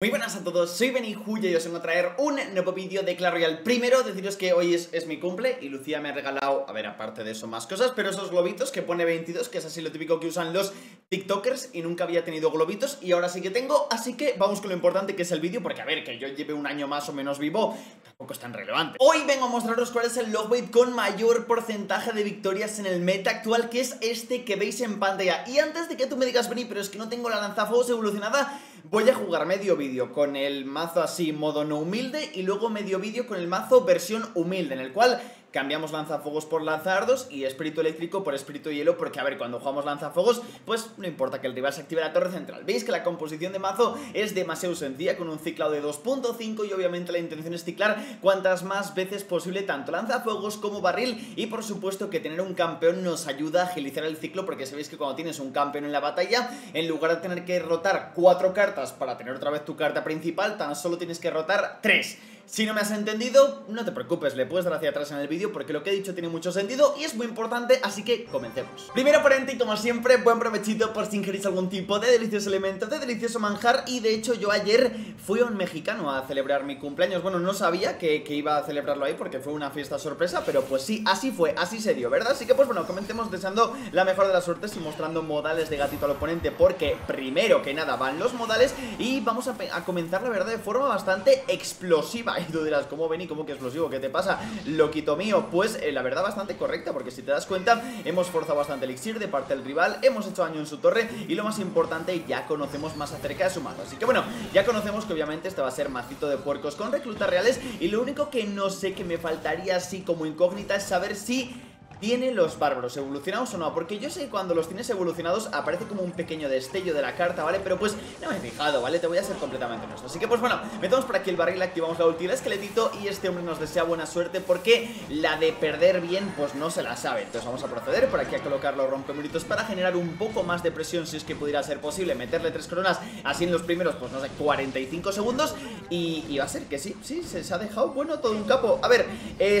Muy buenas a todos, soy Beniju y os vengo a traer un nuevo vídeo de Clash Royale. Primero, deciros que hoy es mi cumple y Lucía me ha regalado, a ver, aparte de eso, más cosas, pero esos globitos que pone 22, que es así lo típico que usan los tiktokers, y nunca había tenido globitos y ahora sí que tengo, así que vamos con lo importante que es el vídeo, porque a ver, que yo lleve un año más o menos vivo, tampoco es tan relevante. Hoy vengo a mostraros cuál es el log bait con mayor porcentaje de victorias en el meta actual, que es este que veis en pantalla. Y antes de que tú me digas, Beni, pero es que no tengo la lanzafuegos evolucionada, voy a jugar medio vídeo con el mazo así modo no humilde y luego medio vídeo con el mazo versión humilde, en el cual cambiamos lanzafuegos por lanzardos y espíritu eléctrico por espíritu hielo, porque a ver, cuando jugamos lanzafuegos, pues no importa que el rival se active la torre central. Veis que la composición de mazo es demasiado sencilla, con un ciclado de 2.5 y obviamente la intención es ciclar cuantas más veces posible tanto lanzafuegos como barril, y por supuesto que tener un campeón nos ayuda a agilizar el ciclo, porque sabéis que cuando tienes un campeón en la batalla, en lugar de tener que rotar 4 cartas para tener otra vez tu carta principal, tan solo tienes que rotar 3. Si no me has entendido, no te preocupes, le puedes dar hacia atrás en el vídeo porque lo que he dicho tiene mucho sentido y es muy importante, así que comencemos. Primero, por ente, y como siempre, buen provechito por si ingerís algún tipo de delicioso elemento, de delicioso manjar. Y de hecho yo ayer fui a un mexicano a celebrar mi cumpleaños. Bueno, no sabía que iba a celebrarlo ahí porque fue una fiesta sorpresa, pero pues sí, así fue, así se dio, ¿verdad? Así que pues bueno, comencemos deseando la mejor de las suertes y mostrando modales de gatito al oponente, porque primero que nada van los modales y vamos a comenzar, la verdad, de forma bastante explosiva. Y tú dirás, ¿cómo, Beni? ¿Cómo que explosivo? ¿Qué te pasa, loquito mío? Pues la verdad, bastante correcta, porque si te das cuenta, hemos forzado bastante elixir de parte del rival, hemos hecho daño en su torre y lo más importante, ya conocemos más acerca de su mazo. Así que bueno, ya conocemos que obviamente este va a ser macito de puercos con reclutas reales, y lo único que no sé, que me faltaría así como incógnita, es saber si tiene los bárbaros evolucionados o no, porque yo sé que cuando los tienes evolucionados aparece como un pequeño destello de la carta, ¿vale? Pero pues no me he fijado, ¿vale? Te voy a ser completamente honesto. Así que pues bueno, metemos por aquí el barril, activamos la ulti del esqueletito y este hombre nos desea buena suerte, porque la de perder bien pues no se la sabe. Entonces vamos a proceder por aquí a colocar los rompemuritos para generar un poco más de presión, si es que pudiera ser posible, meterle 3 coronas así en los primeros, pues no sé, 45 segundos y va a ser que sí, se ha dejado, bueno, todo un capo. A ver,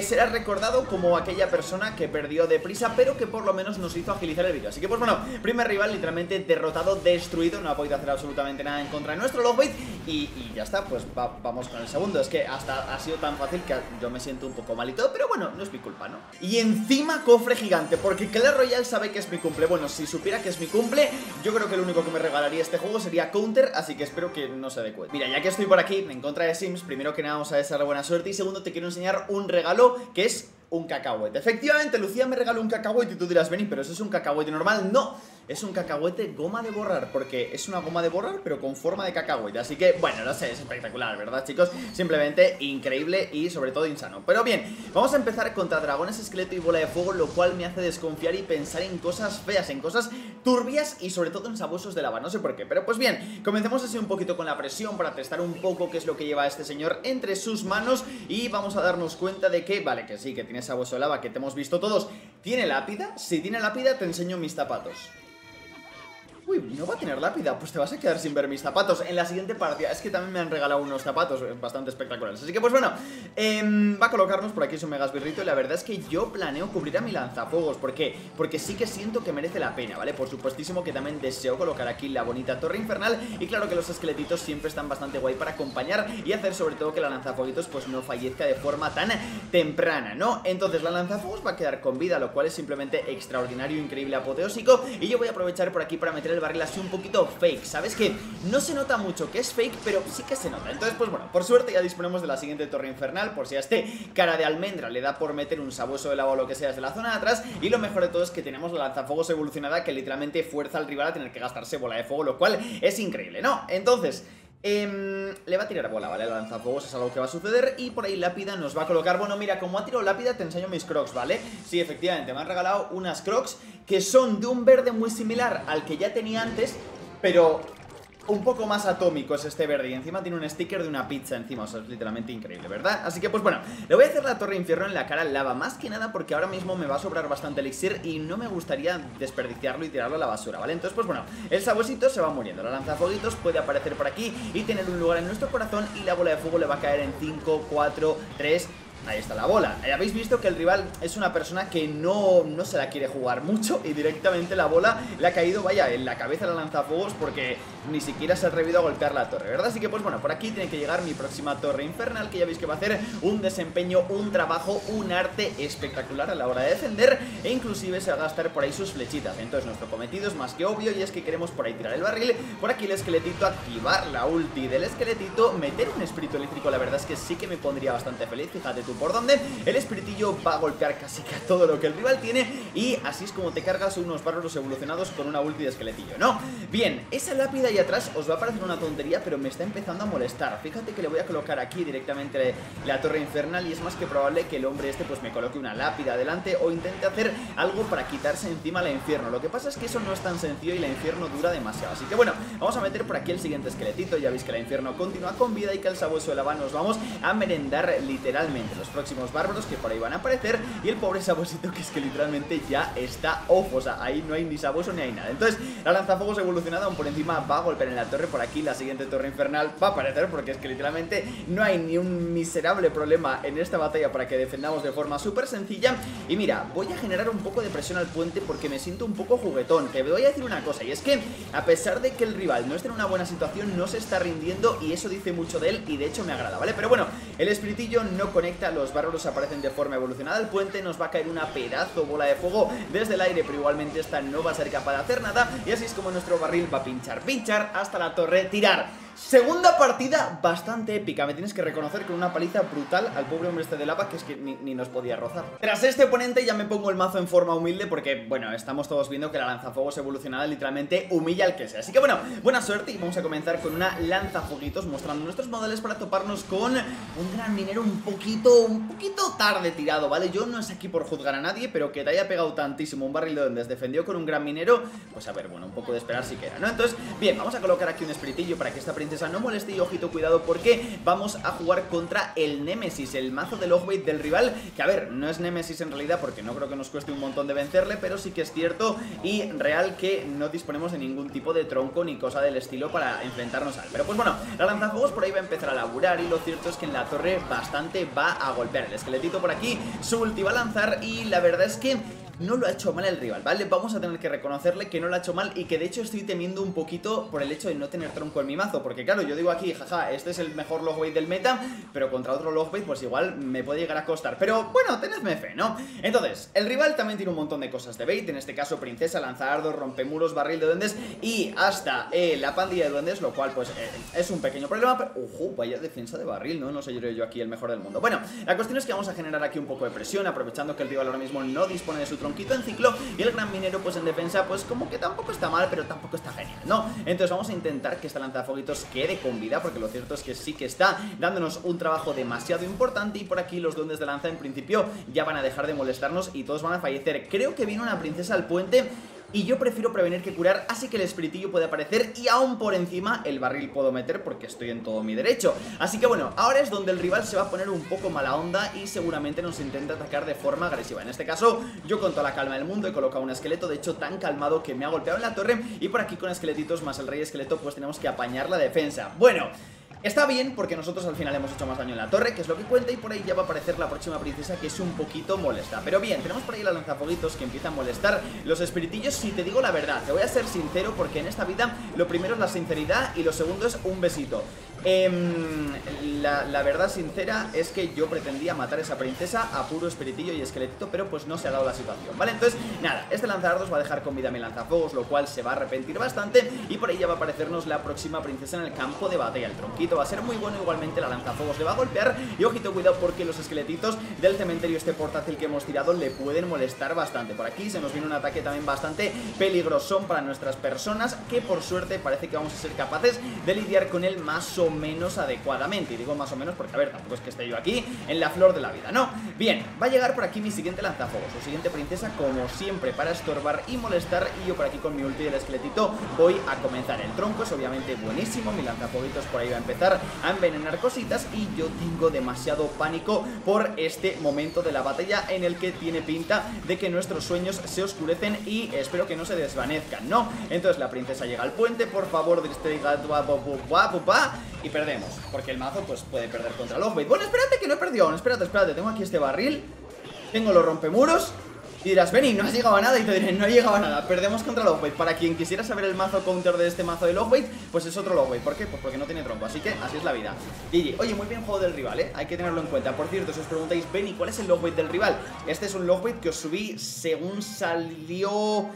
será recordado como aquella persona que perdió deprisa, pero que por lo menos nos hizo agilizar el vídeo. Así que pues bueno, primer rival literalmente derrotado, destruido, no ha podido hacer absolutamente nada en contra de nuestro log bait y ya está, pues vamos con el segundo. Es que hasta ha sido tan fácil que yo me siento un poco mal y todo, pero bueno, no es mi culpa, ¿no? Y encima cofre gigante, porque Clash Royale sabe que es mi cumple. Bueno, si supiera que es mi cumple, yo creo que lo único que me regalaría este juego sería Counter, así que espero que no se dé cuenta. Mira, ya que estoy por aquí en contra de Sims, primero que nada vamos a desearle buena suerte y segundo te quiero enseñar un regalo que es un cacahuete. Efectivamente, Lucía me regaló un cacahuete y tú dirás, Beni, pero eso es un cacahuete normal. No, es un cacahuete goma de borrar, porque es una goma de borrar pero con forma de cacahuete. Así que, bueno, no sé, es espectacular, ¿verdad, chicos? Simplemente increíble y sobre todo insano. Pero bien, vamos a empezar contra dragones, esqueleto y bola de fuego, lo cual me hace desconfiar y pensar en cosas feas, en cosas turbias y sobre todo en sabuesos de lava, no sé por qué. Pero pues bien, comencemos así un poquito con la presión para testar un poco qué es lo que lleva este señor entre sus manos y vamos a darnos cuenta de que, vale, que sí, que tiene sabueso de lava, que te hemos visto todos. ¿Tiene lápida? Si tiene lápida te enseño mis zapatos. Uy, no va a tener lápida, pues te vas a quedar sin ver mis zapatos en la siguiente partida. Es que también me han regalado unos zapatos bastante espectaculares. Así que pues bueno, va a colocarnos por aquí su megasbirrito. Y la verdad es que yo planeo cubrir a mi lanzafuegos, porque sí que siento que merece la pena, ¿vale? Por supuestísimo que también deseo colocar aquí la bonita torre infernal. Y claro que los esqueletitos siempre están bastante guay para acompañar y hacer sobre todo que la lanzafueguitos pues no fallezca de forma tan temprana, ¿no? Entonces la lanzafuegos va a quedar con vida, lo cual es simplemente extraordinario, increíble, apoteósico. Y yo voy a aprovechar por aquí para meter el barril así un poquito fake, ¿sabes? Que no se nota mucho que es fake, pero sí que se nota. Entonces, pues bueno, por suerte ya disponemos de la siguiente torre infernal, por si a este cara de almendra le da por meter un sabueso de lava o lo que sea desde la zona de atrás. Y lo mejor de todo es que tenemos la lanzafuegos evolucionada, que literalmente fuerza al rival a tener que gastarse bola de fuego, lo cual es increíble, ¿no? Entonces le va a tirar bola, ¿vale? El lanzafuegos es algo que va a suceder. Y por ahí lápida nos va a colocar. Bueno, mira, como ha tirado lápida te enseño mis crocs, ¿vale? Sí, efectivamente, me han regalado unas crocs que son de un verde muy similar al que ya tenía antes, pero un poco más atómico es este verde. Y encima tiene un sticker de una pizza encima. O sea, es literalmente increíble, ¿verdad? Así que pues bueno, le voy a hacer la torre infierno en la cara lava, más que nada porque ahora mismo me va a sobrar bastante elixir y no me gustaría desperdiciarlo y tirarlo a la basura, ¿vale? Entonces pues bueno, el sabuesito se va muriendo, la lanzafueguitos puede aparecer por aquí y tener un lugar en nuestro corazón, y la bola de fuego le va a caer en 5, 4, 3, Ahí está la bola. Habéis visto que el rival es una persona que no se la quiere jugar mucho y directamente la bola le ha caído, vaya, en la cabeza de la lanzafuegos porque ni siquiera se ha atrevido a golpear la torre, ¿verdad? Así que pues bueno, por aquí tiene que llegar mi próxima torre infernal, que ya veis que va a hacer un desempeño, un trabajo, un arte espectacular a la hora de defender, e inclusive se va a gastar por ahí sus flechitas. Entonces nuestro cometido es más que obvio y es que queremos por ahí tirar el barril, por aquí el esqueletito, activar la ulti del esqueletito, meter un espíritu eléctrico. La verdad es que sí que me pondría bastante feliz, fíjate tú por dónde. El espiritillo va a golpear casi que a todo lo que el rival tiene y así es como te cargas unos bárbaros evolucionados con una ulti de esqueletillo, ¿no? Bien, esa lápida ahí atrás os va a parecer una tontería, pero me está empezando a molestar. Fíjate que le voy a colocar aquí directamente la torre infernal y es más que probable que el hombre este pues me coloque una lápida adelante o intente hacer algo para quitarse encima la infierno. Lo que pasa es que eso no es tan sencillo y la infierno dura demasiado. Así que bueno, vamos a meter por aquí el siguiente esqueletito. Ya veis que la infierno continúa con vida y que al sabueso de lava nos vamos a merendar literalmente los próximos bárbaros que por ahí van a aparecer, y el pobre sabuesito que es que literalmente ya está off, o sea, ahí no hay ni sabueso ni hay nada. Entonces la lanzafuegos evolucionada aún por encima va a golpear en la torre. Por aquí la siguiente torre infernal va a aparecer porque es que literalmente no hay ni un miserable problema en esta batalla para que defendamos de forma súper sencilla. Y mira, voy a generar un poco de presión al puente porque me siento un poco juguetón. Te voy a decir una cosa, y es que a pesar de que el rival no esté en una buena situación, no se está rindiendo y eso dice mucho de él y de hecho me agrada, ¿vale? Pero bueno, el espiritillo no conecta, los bárbaros aparecen de forma evolucionada al puente, nos va a caer una pedazo bola de fuego desde el aire, pero igualmente esta no va a ser capaz de hacer nada y así es como nuestro barril va a pinchar hasta la torre, tirar. Segunda partida bastante épica, me tienes que reconocer, con una paliza brutal al pobre hombre este de lava que es que ni nos podía rozar. Tras este oponente ya me pongo el mazo en forma humilde porque, bueno, estamos todos viendo que la lanzafuegos evolucionada literalmente humilla al que sea. Así que bueno, buena suerte y vamos a comenzar con una lanzafueguitos mostrando nuestros modales para toparnos con un gran minero un poquito tarde tirado, ¿vale? Yo no es aquí por juzgar a nadie, pero que te haya pegado tantísimo un barril donde se defendió con un gran minero, pues a ver, bueno, un poco de esperar sí que era, ¿no? Entonces, bien, vamos a colocar aquí un espiritillo para que esta princesa no moleste, y ojito, cuidado, porque vamos a jugar contra el Némesis, el mazo de Log Bait del rival, que a ver, no es Némesis en realidad porque no creo que nos cueste un montón de vencerle, pero sí que es cierto y real que no disponemos de ningún tipo de tronco ni cosa del estilo para enfrentarnos a él. Pero pues bueno, la lanzafuegos por ahí va a empezar a laburar y lo cierto es que en la torre bastante va a golpear. El esqueletito por aquí, su ulti va a lanzar y la verdad es que no lo ha hecho mal el rival, ¿vale? Vamos a tener que reconocerle que no lo ha hecho mal y que de hecho estoy temiendo un poquito por el hecho de no tener tronco en mi mazo, porque claro, yo digo aquí, jaja, este es el mejor Log Bait del meta, pero contra otro Log Bait pues igual me puede llegar a costar, pero bueno, tenedme fe, ¿no? Entonces, el rival también tiene un montón de cosas de bait, en este caso princesa, lanzadardos, rompemuros, barril de duendes y hasta la pandilla de duendes, lo cual pues es un pequeño problema, pero ojo, vaya defensa de barril, ¿no? No sé, yo aquí el mejor del mundo. Bueno, la cuestión es que vamos a generar aquí un poco de presión, aprovechando que el rival ahora mismo no dispone de su tronco en ciclo, y el gran minero pues en defensa pues como que tampoco está mal, pero tampoco está genial, ¿no? Entonces vamos a intentar que esta lanzafueguitos quede con vida, porque lo cierto es que sí que está dándonos un trabajo demasiado importante. Y por aquí los duendes de lanza en principio ya van a dejar de molestarnos y todos van a fallecer. Creo que viene una princesa al puente y yo prefiero prevenir que curar, así que el espiritillo puede aparecer y aún por encima el barril puedo meter porque estoy en todo mi derecho. Así que bueno, ahora es donde el rival se va a poner un poco mala onda y seguramente nos intenta atacar de forma agresiva. En este caso, yo con toda la calma del mundo he colocado un esqueleto, de hecho tan calmado que me ha golpeado en la torre, y por aquí con esqueletitos más el rey esqueleto pues tenemos que apañar la defensa. Bueno, está bien porque nosotros al final hemos hecho más daño en la torre, que es lo que cuenta, y por ahí ya va a aparecer la próxima princesa que es un poquito molesta. Pero bien, tenemos por ahí la lanzafueguitos que empieza a molestar. Los espiritillos, si te digo la verdad, te voy a ser sincero porque en esta vida lo primero es la sinceridad y lo segundo es un besito. La verdad sincera es que yo pretendía matar a esa princesa a puro espiritillo y esqueletito, pero pues no se ha dado la situación, ¿vale? Entonces, nada, este lanzadardos va a dejar con vida a mi lanzafuegos, lo cual se va a arrepentir bastante, y por ahí ya va a aparecernos la próxima princesa en el campo de batalla. El tronquito va a ser muy bueno, igualmente la lanzafuegos le va a golpear, y ojito, cuidado, porque los esqueletitos del cementerio este portátil que hemos tirado le pueden molestar bastante. Por aquí se nos viene un ataque también bastante peligrosón para nuestras personas, que por suerte parece que vamos a ser capaces de lidiar con él más o menos adecuadamente. Y digo más o menos porque, a ver, tampoco es que esté yo aquí en la flor de la vida, ¿no? Bien, va a llegar por aquí mi siguiente lanzafuegos, su siguiente princesa, como siempre, para estorbar y molestar, y yo por aquí con mi ulti del esqueletito voy a comenzar. El tronco es obviamente buenísimo, mi lanzafueguitos por ahí va a empezar a envenenar cositas, y yo tengo demasiado pánico por este momento de la batalla en el que tiene pinta de que nuestros sueños se oscurecen y espero que no se desvanezcan, ¿no? Entonces la princesa llega al puente, por favor, distraiga, y perdemos, porque el mazo pues puede perder contra LOG BAIT. Bueno, espérate que no he perdido aún, espérate, tengo aquí este barril, tengo los rompemuros. Y dirás, Beni, no has llegado a nada. Y te diré, no he llegado a nada, perdemos contra LOG BAIT. Para quien quisiera saber el mazo counter de este mazo de LOG BAIT, pues es otro LOG BAIT. ¿Por qué? Pues porque no tiene tronco, así que así es la vida. GG, oye, muy bien juego del rival, hay que tenerlo en cuenta. Por cierto, si os preguntáis, Beni, ¿cuál es el LOG BAIT del rival? Este es un LOG BAIT que os subí según salió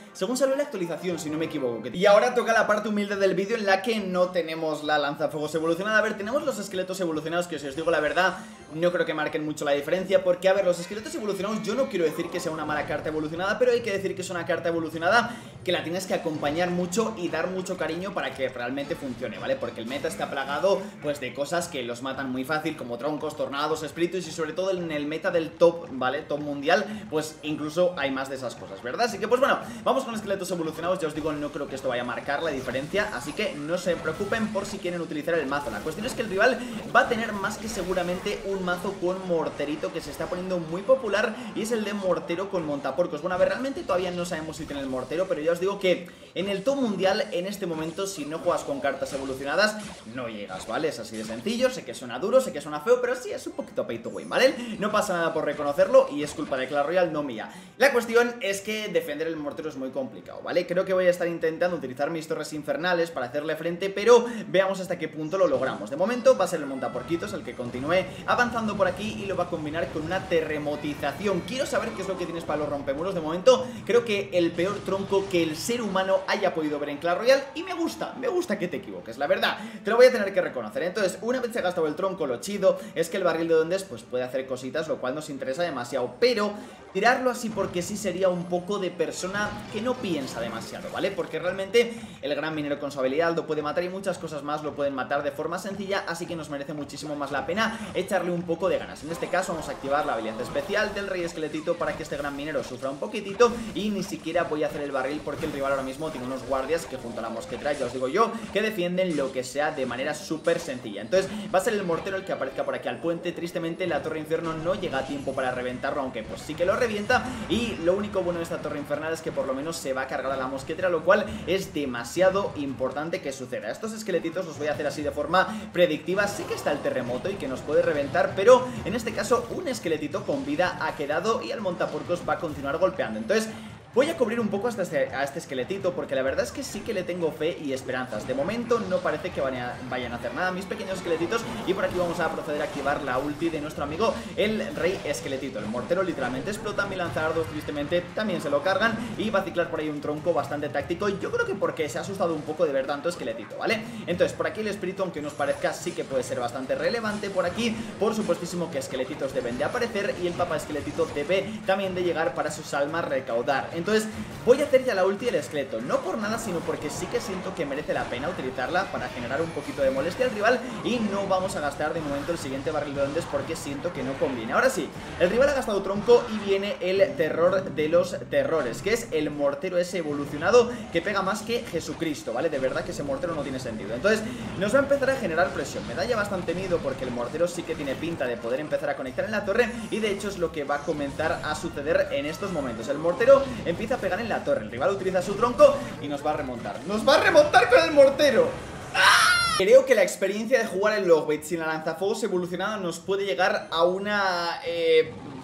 la actualización, si no me equivoco. Y ahora toca la parte humilde del vídeo, en la que no tenemos la lanzafuegos evolucionada. A ver, tenemos los esqueletos evolucionados, que si os digo la verdad, no creo que marquen mucho la diferencia. Porque, a ver, los esqueletos evolucionados, yo no quiero decir que sea una mala carta evolucionada, pero hay que decir que es una carta evolucionada que la tienes que acompañar mucho y dar mucho cariño para que realmente funcione, ¿vale? Porque el meta está plagado pues de cosas que los matan muy fácil, como troncos, tornados, espíritus, y sobre todo en el meta del top, ¿vale? Top mundial, pues incluso hay más de esas cosas, ¿verdad? Así que pues bueno, vamos con esqueletos evolucionados. Ya os digo, no creo que esto vaya a marcar la diferencia, así que no se preocupen por si quieren utilizar el mazo. La cuestión es que el rival va a tener más que seguramente un mazo con morterito, que se está poniendo muy popular, y es el de mortero con monterito. Bueno, a ver, realmente todavía no sabemos si tiene el mortero, pero ya os digo que en el top mundial, en este momento, si no juegas con cartas evolucionadas, no llegas, ¿vale? Es así de sencillo. Sé que suena duro, sé que suena feo, pero sí, es un poquito pay to win, ¿vale? No pasa nada por reconocerlo, y es culpa de Clash Royale, no mía. La cuestión es que defender el mortero es muy complicado, ¿vale? Creo que voy a estar intentando utilizar mis torres infernales para hacerle frente, pero veamos hasta qué punto lo logramos. De momento va a ser el montaporquitos el que continúe avanzando por aquí, y lo va a combinar con una terremotización. Quiero saber qué es lo que tienes para los rompemuros. De momento creo que el peor tronco que el ser humano haya podido ver en Clash Royale, y me gusta que te equivoques, la verdad, te lo voy a tener que reconocer. Entonces, una vez se ha gastado el tronco, lo chido es que el barril de Duendes pues puede hacer cositas, lo cual nos interesa demasiado, pero tirarlo así porque sí sería un poco de persona que no piensa demasiado, ¿vale? Porque realmente el gran minero con su habilidad lo puede matar, y muchas cosas más lo pueden matar de forma sencilla, así que nos merece muchísimo más la pena echarle un poco de ganas. En este caso vamos a activar la habilidad especial del rey esqueletito para que este gran minero sufra un poquitito, y ni siquiera voy a hacer el barril porque el rival ahora mismo tiene unos guardias que junto a la mosquetera, ya os digo yo, que defienden lo que sea de manera súper sencilla. Entonces va a ser el mortero el que aparezca por aquí al puente. Tristemente la torre infierno no llega a tiempo para reventarlo, aunque pues sí que lo revienta, y lo único bueno de esta torre infernal es que por lo menos se va a cargar a la mosquetera, lo cual es demasiado importante que suceda. Estos esqueletitos los voy a hacer así de forma predictiva. Sí que está el terremoto y que nos puede reventar, pero en este caso un esqueletito con vida ha quedado, y el montaporcos va a continuar golpeando. Entonces voy a cubrir un poco hasta a este esqueletito, porque la verdad es que sí que le tengo fe y esperanzas. De momento no parece que vayan a hacer nada mis pequeños esqueletitos, y por aquí vamos a proceder a activar la ulti de nuestro amigo el rey esqueletito. El mortero literalmente explota, mi lanzardos tristemente también se lo cargan, y va a ciclar por ahí un tronco bastante táctico. Yo creo que porque se ha asustado un poco de ver tanto esqueletito, ¿vale? Entonces por aquí el espíritu, aunque nos parezca, sí que puede ser bastante relevante por aquí. Por supuestísimo que esqueletitos deben de aparecer, y el papá esqueletito debe también de llegar para sus almas recaudar. Entonces voy a hacer ya la ulti del esqueleto, no por nada, sino porque sí que siento que merece la pena utilizarla para generar un poquito de molestia al rival, y no vamos a gastar de momento el siguiente barril de Duendes porque siento que no conviene. Ahora sí, el rival ha gastado tronco, y viene el terror de los terrores, que es el mortero ese evolucionado que pega más que Jesucristo, ¿vale? De verdad que ese mortero no tiene sentido. Entonces nos va a empezar a generar presión, me da ya bastante miedo porque el mortero sí que tiene pinta de poder empezar a conectar en la torre, y de hecho es lo que va a comenzar a suceder en estos momentos. El mortero empieza a pegar en la torre, el rival utiliza su tronco y nos va a remontar. ¡Nos va a remontar con el mortero! ¡Ah! Creo que la experiencia de jugar el LOG BAIT sin la lanzafuegos evolucionada nos puede llegar a una...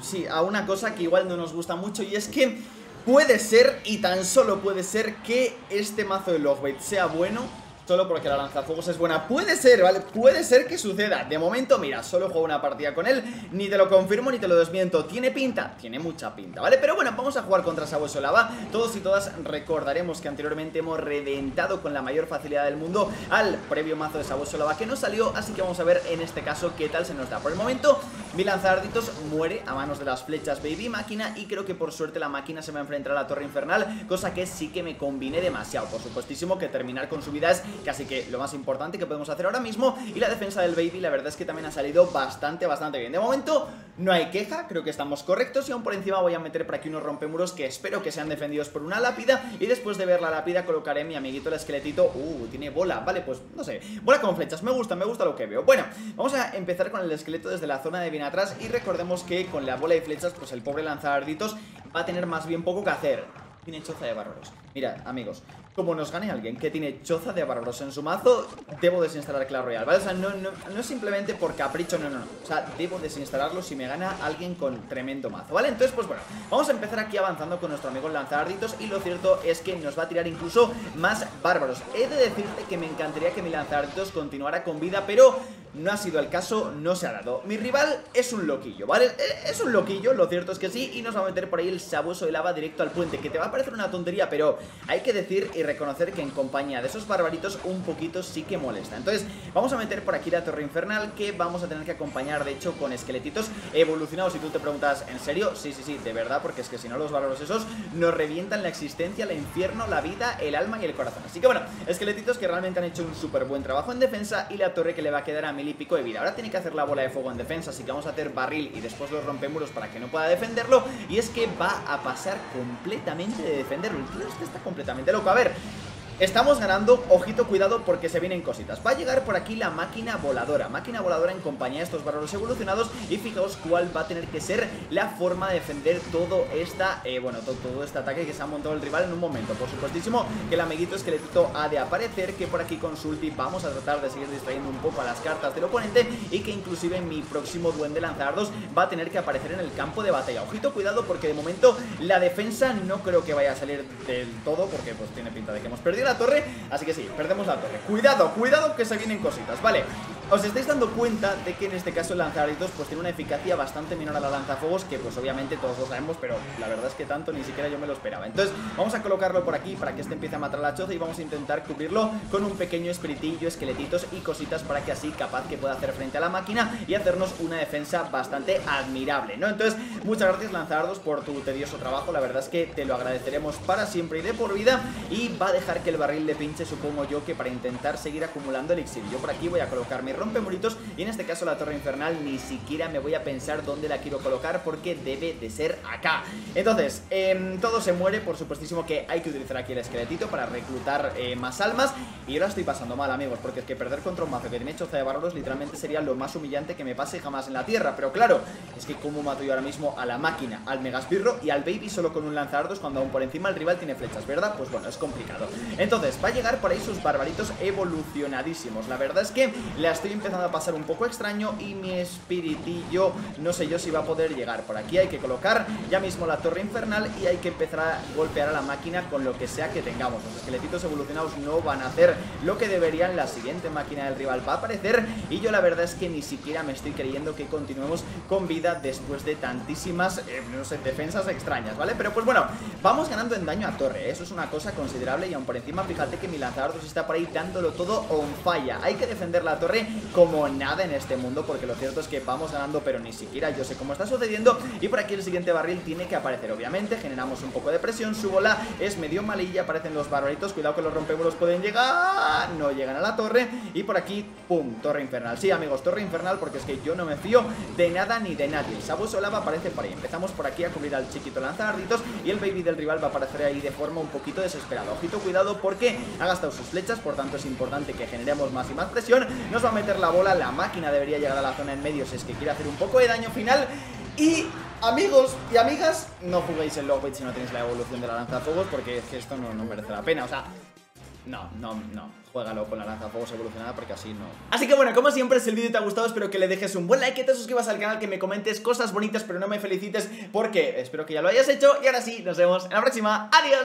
sí, a una cosa que igual no nos gusta mucho, y es que puede ser, y tan solo puede ser, que este mazo de LOG BAIT sea bueno solo porque la lanzafuegos es buena. Puede ser, ¿vale? Puede ser que suceda. De momento, mira, solo juego una partida con él, ni te lo confirmo ni te lo desmiento. ¿Tiene pinta? Tiene mucha pinta, ¿vale? Pero bueno, vamos a jugar contra Sabueso Lava. Todos y todas recordaremos que anteriormente hemos reventado con la mayor facilidad del mundo al previo mazo de Sabueso Lava, que no salió, así que vamos a ver en este caso qué tal se nos da. Por el momento, mi lanzarditos muere a manos de las flechas Baby Máquina, y creo que por suerte la máquina se va a enfrentar a la torre infernal, cosa que sí que me conviene demasiado. Por supuestísimo que terminar con su vida es casi que lo más importante que podemos hacer ahora mismo, y la defensa del Baby la verdad es que también ha salido bastante bien. De momento no hay queja, creo que estamos correctos, y aún por encima voy a meter por aquí unos rompemuros que espero que sean defendidos por una lápida, y después de ver la lápida colocaré mi amiguito el esqueletito. Tiene bola, vale, pues no sé, bola con flechas, me gusta lo que veo. Bueno, vamos a empezar con el esqueleto desde la zona de bien atrás, y recordemos que con la bola y flechas pues el pobre lanzadarditos va a tener más bien poco que hacer. Tiene choza de bárbaros. Mira, amigos, como nos gane alguien que tiene choza de bárbaros en su mazo, debo desinstalar Clash Royale, ¿vale? O sea, no simplemente por capricho, no. O sea, debo desinstalarlo si me gana alguien con tremendo mazo, ¿vale? Entonces, pues bueno, vamos a empezar aquí avanzando con nuestro amigo lanzadarditos. Y lo cierto es que nos va a tirar incluso más bárbaros. He de decirte que me encantaría que mi lanzadarditos continuara con vida, pero no ha sido el caso, no se ha dado. Mi rival es un loquillo, ¿vale? Es un loquillo, lo cierto es que sí, y nos va a meter por ahí el sabueso de lava directo al puente, que te va a parecer una tontería, pero hay que decir y reconocer que en compañía de esos barbaritos un poquito sí que molesta. Entonces vamos a meter por aquí la torre infernal, que vamos a tener que acompañar de hecho con esqueletitos evolucionados. Si tú te preguntas, ¿en serio? Sí, de verdad, porque es que si no los bárbaros esos nos revientan la existencia, el infierno, la vida, el alma y el corazón. Así que bueno, esqueletitos que realmente han hecho un súper buen trabajo en defensa, y la torre que le va a quedar a mil y pico de vida. Ahora tiene que hacer la bola de fuego en defensa, así que vamos a hacer barril y después los rompemuros para que no pueda defenderlo. Y es que va a pasar completamente de defenderlo. El tío este está completamente loco. A ver, estamos ganando, ojito, cuidado, porque se vienen cositas. Va a llegar por aquí la máquina voladora en compañía de estos bárbaros evolucionados, y fijaos cuál va a tener que ser la forma de defender todo esta, todo este ataque que se ha montado el rival en un momento. Por supuestísimo que el amiguito esqueletito ha de aparecer, que por aquí con su ulti vamos a tratar de seguir distrayendo un poco a las cartas del oponente, y que inclusive mi próximo duende lanzardos va a tener que aparecer en el campo de batalla. Ojito, cuidado, porque de momento la defensa no creo que vaya a salir del todo, porque pues tiene pinta de que hemos perdido la torre, así que sí, perdemos la torre. Cuidado, cuidado, que se vienen cositas, vale. Os estáis dando cuenta de que en este caso el lanzadaritos pues tiene una eficacia bastante menor a la lanzafuegos, que pues obviamente todos lo sabemos, pero la verdad es que tanto ni siquiera yo me lo esperaba. Entonces vamos a colocarlo por aquí para que este empiece a matar la choza, y vamos a intentar cubrirlo con un pequeño espiritillo, esqueletitos y cositas, para que así capaz que pueda hacer frente a la máquina y hacernos una defensa bastante admirable, ¿no? Entonces muchas gracias, lanzadaritos, por tu tedioso trabajo, la verdad es que te lo agradeceremos para siempre y de por vida. Y va a dejar que el barril de pinche, supongo yo, que para intentar seguir acumulando elixir. Yo por aquí voy a colocar mi rompe muritos, y en este caso la torre infernal ni siquiera me voy a pensar dónde la quiero colocar, porque debe de ser acá. Entonces, todo se muere. Por supuestísimo que hay que utilizar aquí el esqueletito para reclutar más almas. Y yo la estoy pasando mal, amigos, porque es que perder contra un mazo que tiene choza de bárbaros literalmente sería lo más humillante que me pase jamás en la tierra. Pero claro, es que cómo mato yo ahora mismo a la máquina, al megaspirro y al baby solo con un lanzardos, cuando aún por encima el rival tiene flechas, ¿verdad? Pues bueno, es complicado. Entonces va a llegar por ahí sus barbaritos evolucionadísimos. La verdad es que la estoy empezando a pasar un poco extraño, y mi espiritillo no sé yo si va a poder llegar. Por aquí hay que colocar ya mismo la torre infernal, y hay que empezar a golpear a la máquina con lo que sea que tengamos. Los esqueletitos evolucionados no van a hacer lo que deberían. La siguiente máquina del rival va a aparecer, y yo la verdad es que ni siquiera me estoy creyendo que continuemos con vida después de tantísimas no sé, defensas extrañas, ¿vale? Pero pues bueno, vamos ganando en daño a torre, eso es una cosa considerable. Y aún por encima, fíjate que mi lanzador está por ahí dándolo todo on fire. Hay que defender la torre como nada en este mundo, porque lo cierto es que vamos ganando, pero ni siquiera yo sé cómo está sucediendo. Y por aquí el siguiente barril tiene que aparecer, obviamente. Generamos un poco de presión, su bola es medio malilla, aparecen los barbaritos, cuidado que los rompemuros pueden llegar, no llegan a la torre. Y por aquí, pum, torre infernal. Sí, amigos, torre infernal, porque es que yo no me fío de nada ni de nadie. El sabueso lava aparece por ahí, empezamos por aquí a cubrir al chiquito lanzadarditos, y el baby del rival va a aparecer ahí de forma un poquito desesperada. Ojito, cuidado, porque ha gastado sus flechas, por tanto es importante que generemos más y más presión. Nos va a meter la bola, la máquina debería llegar a la zona en medio si es que quiere hacer un poco de daño final. Y amigos y amigas, no juguéis el LOG BAIT si no tenéis la evolución de la lanzafuegos, porque es que esto no merece la pena, o sea, no, juégalo con la lanzafuegos evolucionada, porque así no. Así que bueno, como siempre, si el vídeo te ha gustado, espero que le dejes un buen like, que te suscribas al canal, que me comentes cosas bonitas, pero no me felicites, porque espero que ya lo hayas hecho. Y ahora sí, nos vemos en la próxima, adiós.